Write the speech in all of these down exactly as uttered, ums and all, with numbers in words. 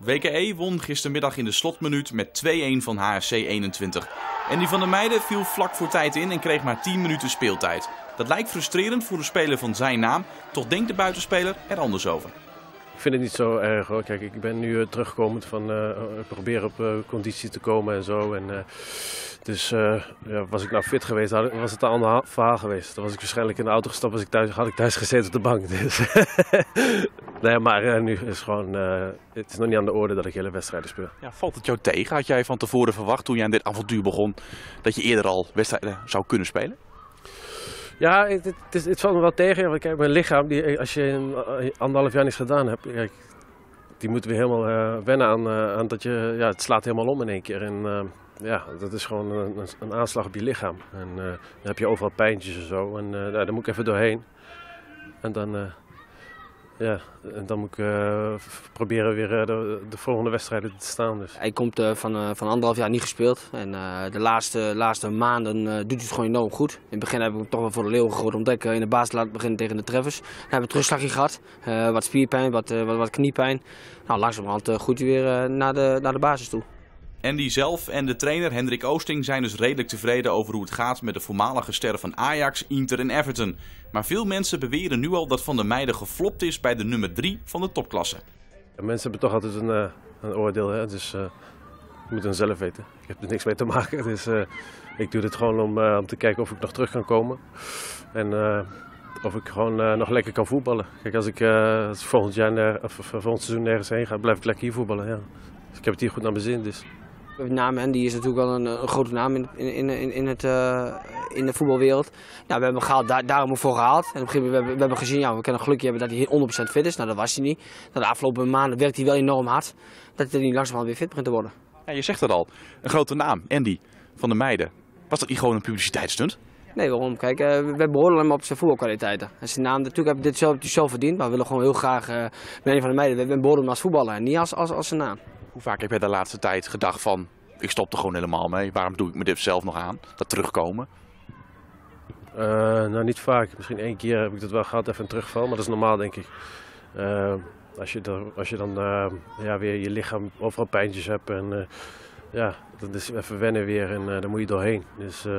W K E won gistermiddag in de slotminuut met twee een van H F C eenentwintig. Andy van der Meijde viel vlak voor tijd in en kreeg maar tien minuten speeltijd. Dat lijkt frustrerend voor een speler van zijn naam, toch denkt de buitenspeler er anders over. Ik vind het niet zo erg hoor. Kijk, ik ben nu uh, terugkomend van uh, proberen op uh, conditie te komen en zo. En, uh, dus uh, ja, was ik nou fit geweest, had, was het een ander verhaal geweest. Dan was ik waarschijnlijk in de auto gestapt, was ik thuis, had ik thuis gezeten op de bank. Dus. Nee, maar uh, nu is gewoon, uh, het is nog niet aan de orde dat ik hele wedstrijden speel. Ja, valt het jou tegen? Had jij van tevoren verwacht toen jij aan dit avontuur begon dat je eerder al wedstrijden zou kunnen spelen? Ja, het, het, het, het valt me wel tegen. Want kijk, mijn lichaam, die, als je anderhalf jaar niets gedaan hebt, kijk, die moet weer helemaal uh, wennen aan, uh, aan dat je, ja, het slaat helemaal om in één keer. En uh, ja, dat is gewoon een, een aanslag op je lichaam. En uh, dan heb je overal pijntjes en zo. En uh, daar moet ik even doorheen. En dan, uh, ja, en dan moet ik uh, proberen weer uh, de, de volgende wedstrijden te staan. Dus. Hij komt uh, van, uh, van anderhalf jaar niet gespeeld. En uh, de laatste, laatste maanden uh, doet hij het gewoon enorm goed. In het begin heb ik hem toch wel voor de leeuw gegooid omdat ik uh, in de baas laat beginnen tegen de treffers. Dan hebben we een terugslagje gehad. Uh, wat spierpijn, wat, uh, wat, wat kniepijn. Nou, langzamerhand uh, goed weer uh, naar, de, naar de basis toe. Andy zelf en de trainer Hendrik Oosting zijn dus redelijk tevreden over hoe het gaat met de voormalige sterren van Ajax, Inter en Everton. Maar veel mensen beweren nu al dat Van der Meijde geflopt is bij de nummer drie van de topklasse. Ja, mensen hebben toch altijd een, uh, een oordeel, hè? Dus uh, ik moet het zelf weten. Ik heb er niks mee te maken, dus uh, ik doe dit gewoon om, uh, om te kijken of ik nog terug kan komen. En uh, of ik gewoon uh, nog lekker kan voetballen. Kijk, als ik uh, als volgend, jaar, of, of, volgend seizoen nergens heen ga, blijf ik lekker hier voetballen. Ja. Dus ik heb het hier goed naar mijn zin. Dus. Met name Andy is natuurlijk wel een, een grote naam in, in, in, in, het, uh, in de voetbalwereld. Nou, we hebben hem gehaald, daar, daarom voor gehaald. En op een gegeven moment hebben we hebben gezien, ja, we kunnen gelukje hebben dat hij honderd procent fit is. Nou, dat was hij niet. Nou, de afgelopen maanden werkt hij wel enorm hard. Dat hij nu langzamerhand weer fit begint te worden. Ja, je zegt dat al. Een grote naam, Andy van der Meijde. Was dat niet gewoon een publiciteitsstunt? Nee, waarom? Kijk, uh, we behoren hem op zijn voetbalkwaliteiten. En zijn naam, natuurlijk heb je dit zelf, zelf verdiend. Maar we willen gewoon heel graag, uh, met Andy van der Meijden, we behoren hem als voetballer en niet als, als, als zijn naam. Hoe vaak heb jij de laatste tijd gedacht van, ik stop er gewoon helemaal mee. Waarom doe ik me dit zelf nog aan? Dat terugkomen? Uh, nou, niet vaak. Misschien één keer heb ik dat wel gehad, even een terugval. Maar dat is normaal, denk ik. Uh, als, je er, als je dan uh, ja, weer je lichaam overal pijntjes hebt. En uh, ja, dat is even wennen weer. En uh, dan moet je doorheen. Dus, uh,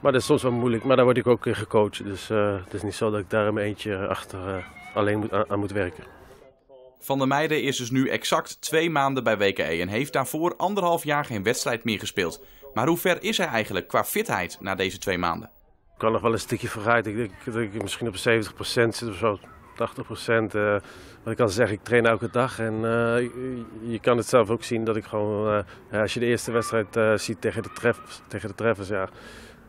maar dat is soms wel moeilijk. Maar daar word ik ook in gecoacht. Dus uh, het is niet zo dat ik daar in mijn eentje achter uh, alleen moet, aan, aan moet werken. Van der Meijde is dus nu exact twee maanden bij W K E en heeft daarvoor anderhalf jaar geen wedstrijd meer gespeeld. Maar hoe ver is hij eigenlijk qua fitheid na deze twee maanden? Ik kan nog wel een stukje vooruit. Ik denk dat ik misschien op zeventig procent zit of zo, tachtig procent. Uh, wat ik kan zeggen, ik train elke dag. En uh, je kan het zelf ook zien dat ik gewoon, uh, als je de eerste wedstrijd uh, ziet tegen de, treffers, tegen de treffers, ja,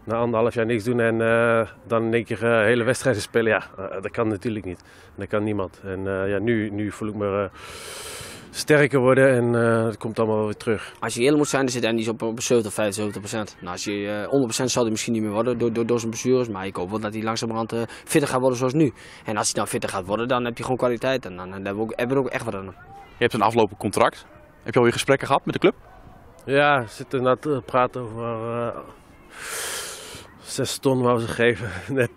na anderhalf jaar niks doen en uh, dan in één keer uh, hele wedstrijden spelen, ja, uh, dat kan natuurlijk niet. Dat kan niemand. En uh, ja, nu, nu voel ik me uh, sterker worden en uh, dat komt allemaal weer terug. Als je eerlijk moet zijn, dan zit Andy op, op zeventig, vijfenzeventig procent. Nou, als je, uh, honderd procent zou hij misschien niet meer worden door, door, door zijn blessures, maar ik hoop wel dat hij langzamerhand uh, fitter gaat worden zoals nu. En als hij dan fitter gaat worden, dan heb je gewoon kwaliteit en dan, dan hebben, we ook, hebben we ook echt wat aan hem. Je hebt een aflopend contract. Heb je al je gesprekken gehad met de club? Ja, we zitten na te praten over... Uh, Zes ton wou ze geven. Net.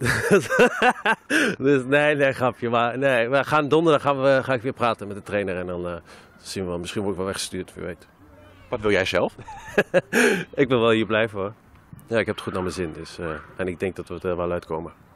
Dus nee, nee, grapje. Maar nee, we gaan donderdag gaan we, ga ik weer praten met de trainer. En dan uh, zien we wel. Misschien word ik wel weggestuurd, wie weet. Wat wil jij zelf? Ik wil wel hier blijven hoor. Ja, ik heb het goed naar mijn zin. Dus, uh, en ik denk dat we er wel uitkomen.